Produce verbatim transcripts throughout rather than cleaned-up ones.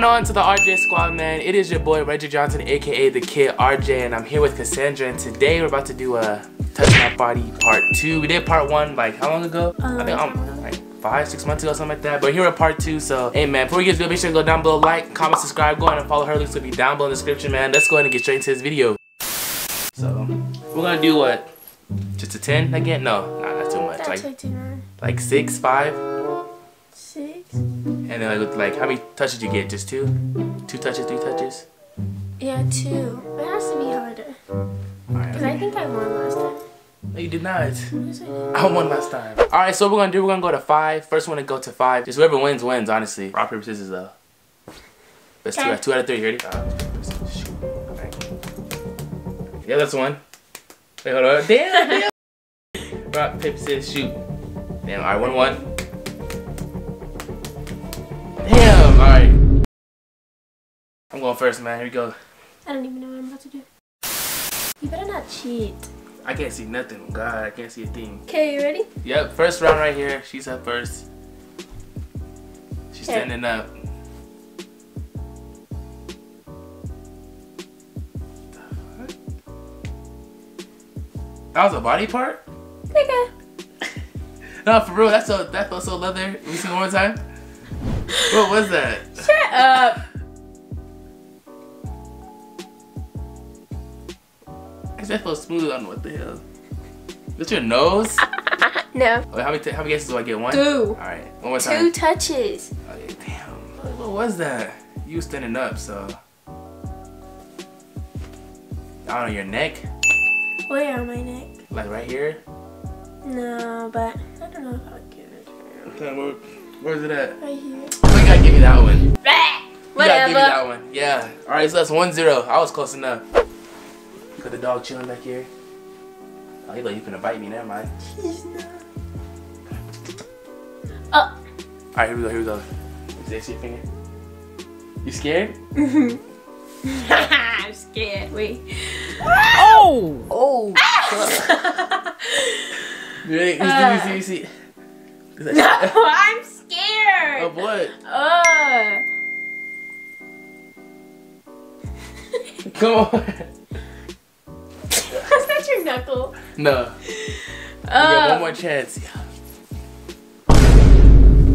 going on to the R J Squad, man? It is your boy Reggie Johnson, aka the Kid R J, and I'm here with Cassandra, and today we're about to do a Touch My Body part two. We did part one like how long ago? Um, I think um, like five, six months ago, something like that. But here we're part two, so hey man, before we get to this video, make sure to go down below, like, comment, subscribe, go ahead and follow her. Links will be down below in the description, man. Let's go ahead and get straight into this video. So we're gonna do what? Just a ten again? No, nah, not too much. That's like ten. Like six, five. Six. And then I looked like, how many touches did you get? Just two? Two touches, three touches? Yeah, two. It has to be harder. Because right, I think I won last time. No, you did not. Yes, I did. I won last time. Alright, so what we're going to do, we're going to go to five. First one to go to five. Just whoever wins, wins, honestly. Rock, paper, scissors, though. That's two, two out of three. You ready? Right. Yeah, that's one. Wait, hold on. Damn, damn. Rock, paper, scissors, shoot. Damn, alright, one, one. Damn, alright. I'm going first, man. Here we go. I don't even know what I'm about to do. You better not cheat. I can't see nothing. God, I can't see a thing. Okay, you ready? Yep, first round right here. She's up first. She's okay. Standing up. What the fuck? That was a body part? Okay. No, for real, that's so, that felt so leather. We see it one more time? What was that? Shut up! That feels smooth. I don't know what the hell. That's your nose? No. Wait, how many, how many guesses do I get? One? Two. Alright, one more time. Two touches. Oh, yeah, damn. What was that? You were standing up, so. I don't know, your neck? Where on my neck? Like right here? No, but I don't know if I'll get it. Okay, where, where's it at? Right here. Oh, you gotta give me that one. Whatever. You gotta give me that one. Yeah. Alright, so that's one zero. I was close enough. Look at the dog chilling back here. Oh, he like he's gonna bite me, never mind. He's not. Oh. Alright, here we go, here we go. Is that your finger? You scared? I'm scared, wait. Oh! Oh! Ah! You ready? Uh, you see, you see, you see. No, I'm scared! Of what? Uh. Come on. Knuckle. No. Uh, we got one more chance. Yeah.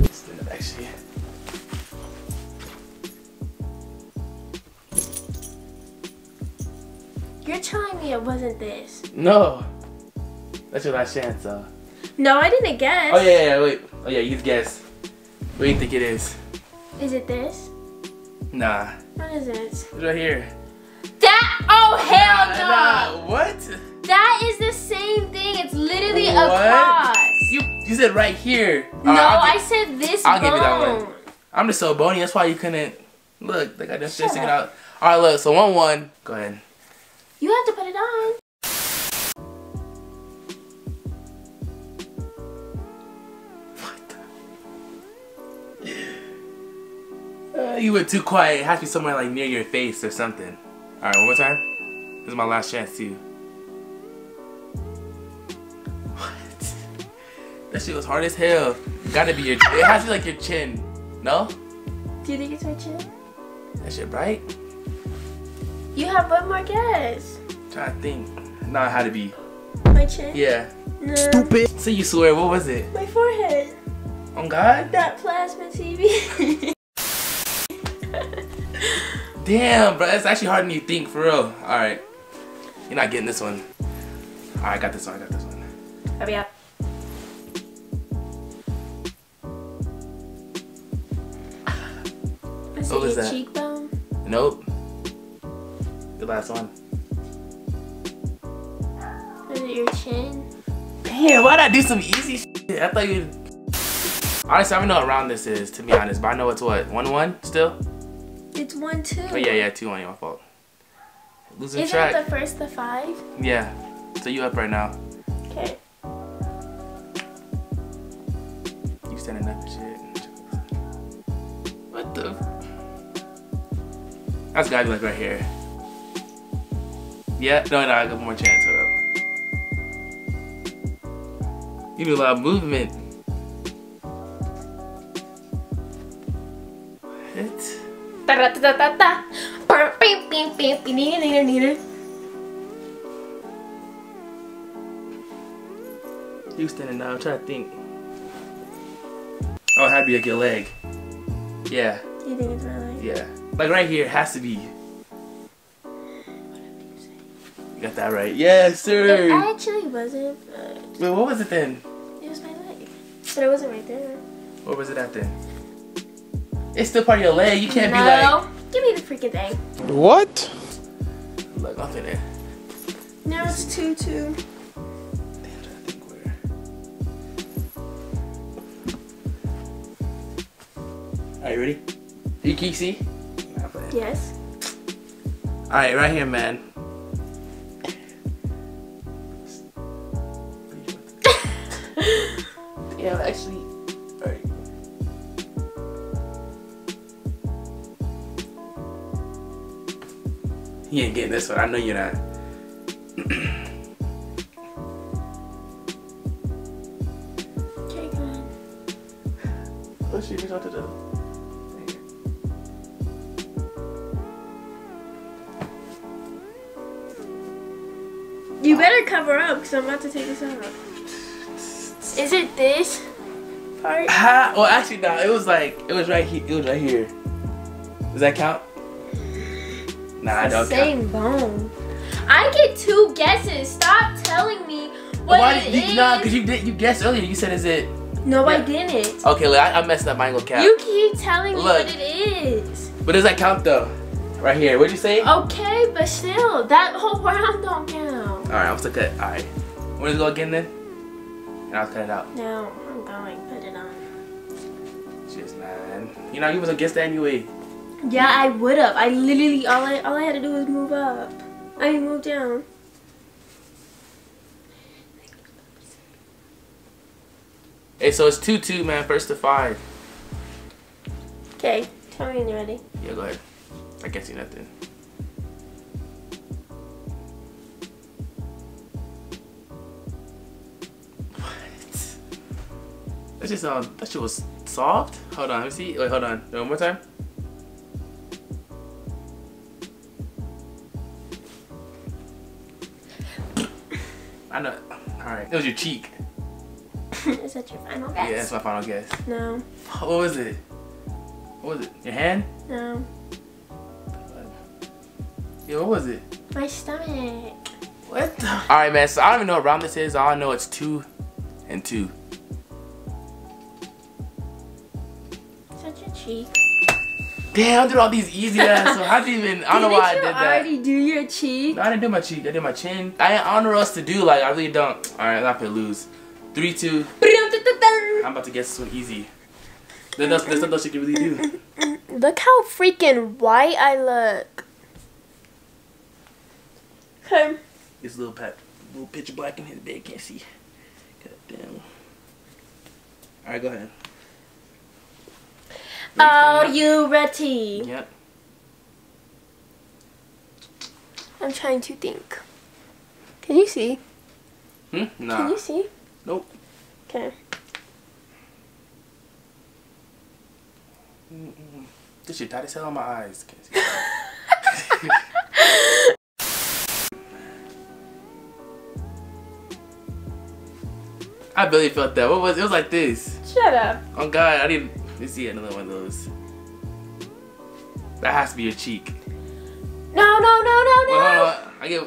Stand up, actually. You're telling me it wasn't this. No. That's your last chance, though. No, I didn't guess. Oh, yeah, yeah, wait. Oh, yeah, you guess. What do you think it is? Is it this? Nah. What is it? It's right here. That? Oh, hell no. Nah, nah. What? That is the same thing. It's literally what? Across. You you said right here. No, right, I said this I'll bone. Give you that one. I'm just so bony. That's why you couldn't look. Like I just just it out. All right, look. So one one. Go ahead. You have to put it on. What? The? Uh, you were too quiet. It has to be somewhere like near your face or something. All right, one more time. This is my last chance too. That shit was hard as hell. Gotta be your. It has to be like your chin. No? Do you think it's my chin? That shit bright? You have one more guess. I'm trying to think. Nah, it had to be. My chin? Yeah. No. Stupid. So you swear, what was it? My forehead. On God? That plasma T V. Damn, bro. That's actually harder than you think, for real. Alright. You're not getting this one. Alright, I got this one. I got this one. Hurry up. What was that? Cheekbone? Nope. The last one. Was it your chin? Damn, why'd I do some easy shit? I thought you. Honestly, I don't know what round this is, to be honest, but I know it's what? one one still? It's one two. Oh, yeah, yeah, two one, your fault. Losing track. Isn't it the first to five? Yeah. So you up right now. Okay. You standing up and shit. What the? That's gotta be like right here. Yeah, no, no, I got one more chance. Hold up. You do a lot of movement. What? You standing now, I'm trying to think. Oh, it had to be like your leg. Yeah. You think it's my leg? Yeah. Like right here, it has to be. You got that right. Yes, sir. It actually wasn't, but... Wait, what was it then? It was my leg. But it wasn't right there. What was it at then? It's still part of your leg. You can't no. be like... Give me the freaking thing. What? Look, I'm in there. Now it's two two. Alright, ready? You can see? Yes. Alright, right here, man. Yeah, actually. Alright. You ain't getting this one. I know you're not. Okay, come on. Let's see if it's out to do. You better cover up because I'm about to take this out. Is it this part? Ha, well, actually, no. It was like it was right here. It was right here. Does that count? Nah, it's I don't the same count. Bone. I get two guesses. Stop telling me what Why it you, is. No, because you did. You guessed earlier. You said, "Is it?" No, yeah. I didn't. Okay, look, I, I messed up. I ain't gonna count. You keep telling me look, what it is. But does that count though? Right here. What'd you say? Okay, but still, that whole round don't count. Alright, I'm still cut. Alright. Want to go again then? And I'll cut it out. No, I'm going. Put it on. Just man. You know, you was against that anyway. Yeah, I would have. I literally, all I, all I had to do was move up. I mean, move down. Hey, so it's two two, man. First to five. Okay. Tell me when you're ready. Yeah, go ahead. I can't see nothing. That just uh, that shit was soft. Hold on, let me see. Wait, hold on. One more time. I know. All right. It was your cheek. Is that your final guess? Yeah, that's my final guess. No. What was it? What was it? Your hand? No. Yeah, what was it? My stomach. What the? All right, man. So I don't even know what round this is. All I know it's two and two. Cheek. Damn, I did all these easy ass. So I didn't even. I don't know why I did that. Did you already do your cheek? No, I didn't do my cheek. I did my chin. I ain't honor us to do. Like I really don't. All right, I'm not gonna lose. Three, two. I'm about to guess this one easy. There's nothing else you can really do. Look how freaking white I look. Okay. This little pat, little pitch black in his bed. Can't see. God damn. All right, go ahead. Are you ready? Yep. I'm trying to think. Can you see? Hmm? No. Can you see? Nope. Okay. Mm -mm. This shit tight as hell on my eyes. Can't see. I barely felt that. What was it? It was like this. Shut up. Oh God, I didn't. Let's see another one of those. That has to be your cheek. No, no, no, no, no. Well, hold on. I get,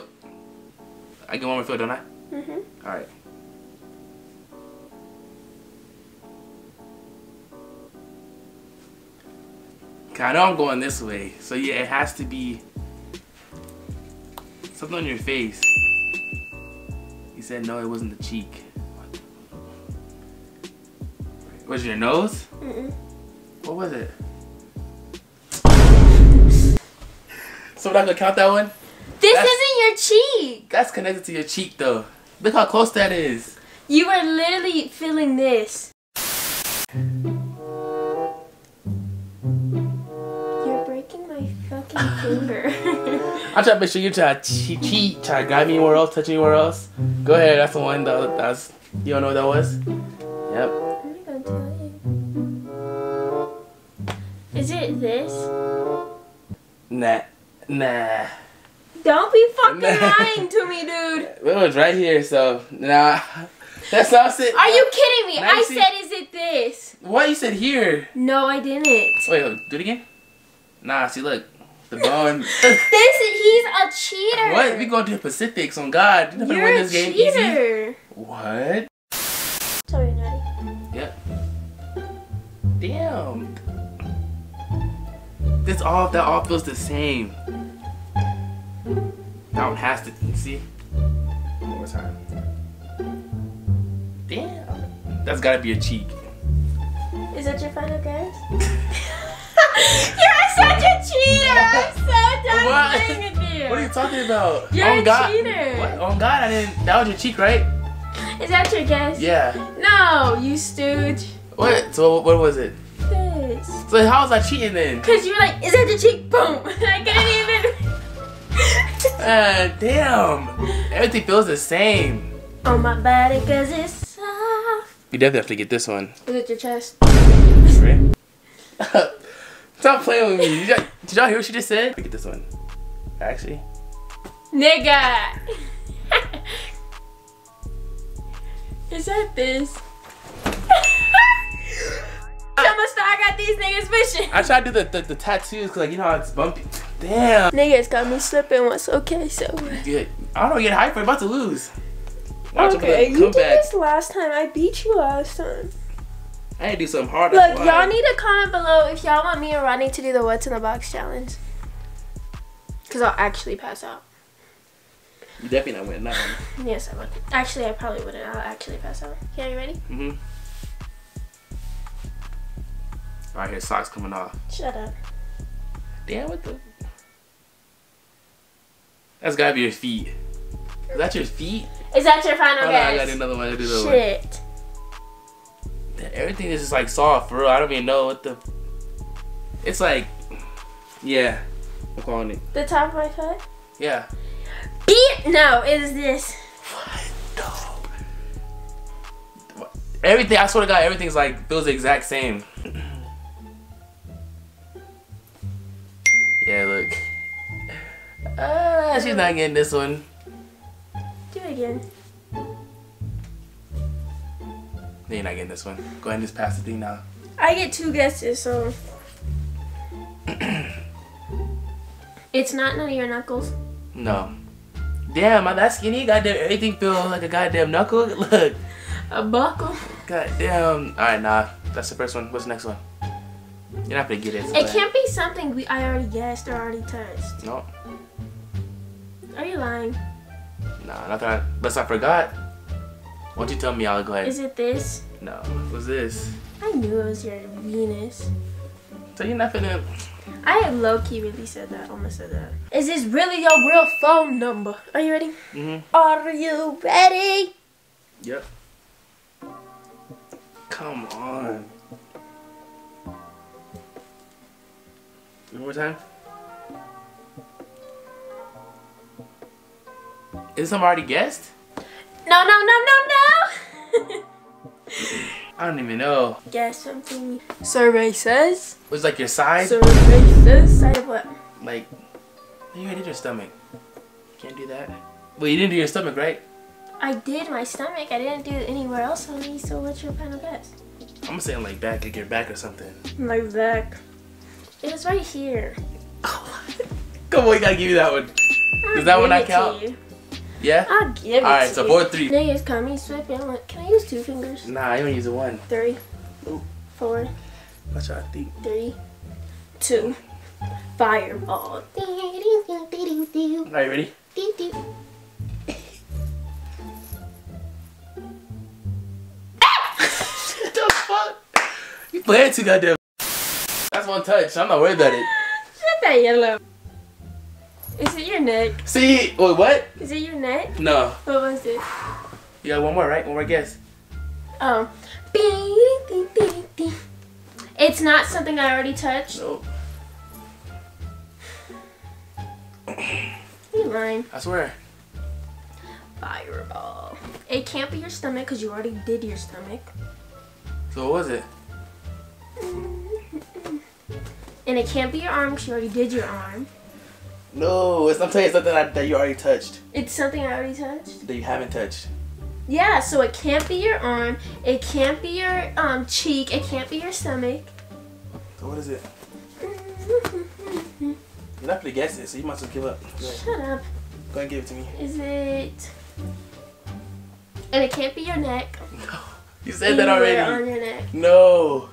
I get one more fill, don't I? Mm-hmm. All right. I know I'm going this way, so yeah, it has to be something on your face. You said no, it wasn't the cheek. Was your nose? Mm-mm. What was it? So we're not gonna count that one? This that's, isn't your cheek! That's connected to your cheek though. Look how close that is. You were literally feeling this. You're breaking my fucking finger. I'm trying to make sure you try to cheat, cheat, try to guide me anywhere else, touch anywhere else. Go ahead, that's the one that that's you don't know what that was? Yep. Is it this? Nah. Nah. Don't be fucking nah. lying to me, dude. Well, it's right here, so nah. That's not it. Are you kidding me? I said, is it this? What? You said here. No, I didn't. Wait, wait, do it again? Nah, see, look. The bone. This is, he's a cheater. What? We going to the Pacifics on God. You're gonna win this game easy. What? Sorry, Nutty. Yep. Damn. This all, that all feels the same. That one has to, see? One more time. Damn. That's gotta be a cheat. Is that your final guess? You're such a cheater! I'm so done what? playing with you! What are you talking about? You're on a God, cheater! What? On God, I didn't. That was your cheat, right? Is that your guess? Yeah. No, you stooge. What? So what was it? This. So how was I cheating then? Because you were like, is that your cheat? Boom! I couldn't even. uh, damn. Everything feels the same. On my body, cause it's soft. You definitely have to get this one. Is it your chest? Stop playing with me. Did y'all hear what she just said? Look at this one. Actually. Nigga! Is that this? How much I got these niggas fishing? I tried to do the, the, the tattoos because, like, you know how it's bumpy. Damn. Niggas got me slipping once. Okay, so. Good. I don't get hyper. I'm about to lose. Watch okay, you did this last time. I beat you last time. I had to do something harder. Look, y'all need to comment below if y'all want me and Rodney to do the What's in the Box challenge. Because I'll actually pass out. You definitely not winning that one. Yes, I would. Actually, I probably wouldn't. I'll actually pass out. Okay, are you ready? Mm-hmm. All right, here's socks coming off. Shut up. Damn, what the... That's gotta be your feet. Is that your feet? Is that your final oh, guess? No, I got another one. I do another Shit. One. Everything is just like soft, for real. I don't even know what the. It's like, yeah, I'm calling it. The top of my foot. Yeah. Beat no is this. What? No. Everything. I swear to God, everything's like feels the exact same. Yeah, look. Ah, uh, she's not getting this one. Do it again. You're not getting this one. Go ahead and just pass the thing now. I get two guesses, so. It's not none of your knuckles. No. Damn, I'm that skinny. Goddamn, everything feels like a goddamn knuckle. Look. A buckle. Goddamn. Alright, nah. That's the first one. What's the next one? You're not gonna get it. So it can't be something we I already guessed or already touched. No. Are you lying? Nah, not that. Unless I forgot. Won't you tell me? I'll go ahead. Is it this? No. What's this? I knew it was your Venus. So you're not finna. I had low key really said that. Almost said that. Is this really your real phone number? Are you ready? Mm-hmm. Are you ready? Yep. Come on. One more time. Is someone already guessed? No, no, no, no, no! I don't even know. Guess something. Survey says. It was like your side? Survey says. Side of what? Like, you already did your stomach. Can't do that. Well, you didn't do your stomach, right? I did my stomach. I didn't do it anywhere else on me, so what's your final guess? I'm saying like back, like your back or something. My back. It was right here. Come on, you gotta give you that one. Does that one not count? Yeah? I'll give it. Alright, so board three. Niggas call me swipping. I'm like, can I use two fingers? Nah, I only use one. Three. Ooh. Four. What y'all think? Three. Two. Fireball. Alright, ready? What the fuck? You playing too goddamn. That's one touch. I'm not worried about it. Shut that yellow. Is it your neck? See, wait, what? Is it your neck? No. What was it? You got one more, right? One more guess. Oh. It's not something I already touched? Nope. You're lying. I swear. Fireball. It can't be your stomach because you already did your stomach. So what was it? And it can't be your arm because you already did your arm. No, it's, I'm telling you, it's something that, that you already touched. It's something I already touched? That you haven't touched. Yeah, so it can't be your arm, it can't be your um, cheek, it can't be your stomach. So what is it? You're not going to guess it, so you might as well give up. Shut up. Go ahead and give it to me. Is it... And it can't be your neck. No. You said anywhere that already. On your neck. No.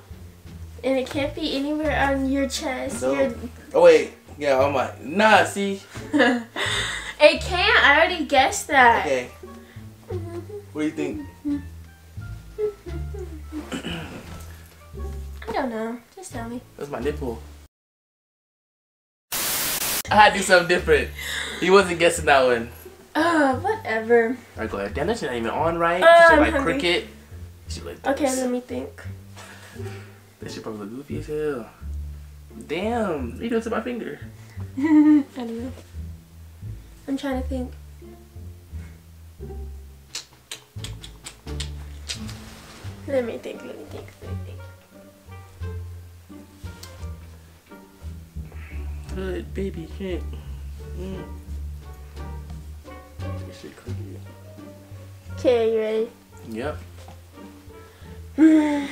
And it can't be anywhere on your chest. No. Your... Oh, wait. Yeah, oh my. Nah, see? It can't. I already guessed that. Okay. What do you think? I don't know. Just tell me. That's my nipple. I had to do something different. He wasn't guessing that one. Uh, whatever. Alright, go ahead. Damn, that shit ain't even on right. Uh, she like hungry. Cricket. She like this. Okay, let me think. That shit probably look goofy as hell. Damn, what are you doing to my finger? I don't know. I'm trying to think. Let me think, let me think, let me think. Good baby can't. Mm. Okay, you ready? Yep. Mm.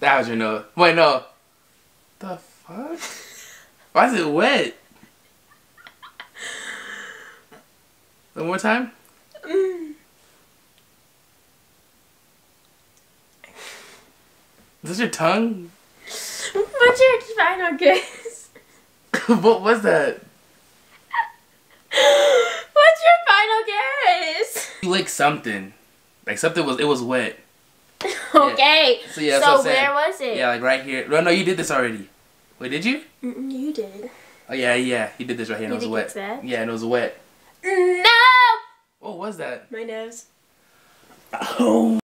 That was your nose. Wait, no. The fuck? Why is it wet? One more time? Mm. Is this your tongue? What's your final guess? What was that? What's your final guess? You licked something. Like something was, it was wet. Okay. Yeah. So, yeah, so where was it? Yeah, like right here. No, no, you did this already. Wait, did you? Mm-mm, you did. Oh, yeah, yeah. You did this right here and you it was wet. That? Yeah, and it was wet. No! What was that? My nose. Oh.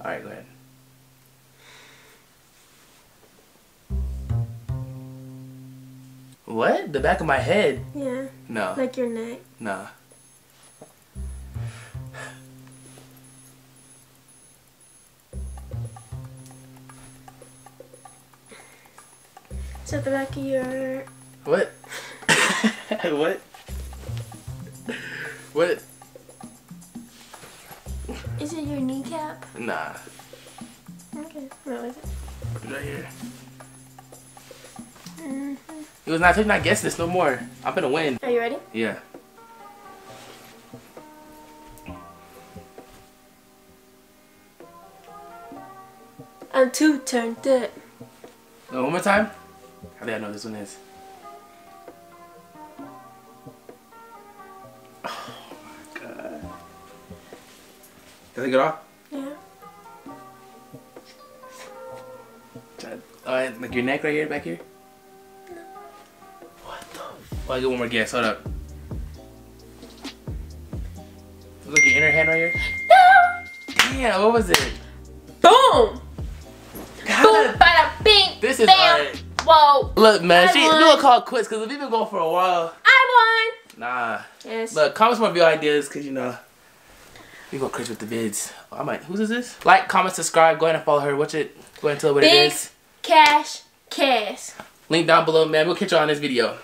Alright, go ahead. What? The back of my head? Yeah. No. Like your neck? No. So the back of your... What? What? What? Is it your kneecap? Nah. Okay, where was it? Right here. Mm-hmm. It was not, I not guess this no more. I'm gonna win. Are you ready? Yeah. I'm too turned up. No, one more time? How do I know this one is? Does it get off? Yeah. Uh, like your neck right here, back here? No. What the f- oh, I get one more guess, hold up. Look at your inner hand right here? No! Damn, what was it? Boom! Boom, bada bing! This is right. Whoa! Look, man, I she gonna call quits because we've been going for a while. I won! Nah. Yes. Look, comments more video ideas because you know. We go crazy with the vids. Oh, I might. Whose is this? Like, comment, subscribe. Go ahead and follow her. Watch it. Go ahead and tell her what Big it is. Cash, cash. Link down below, man. We'll catch you on this video.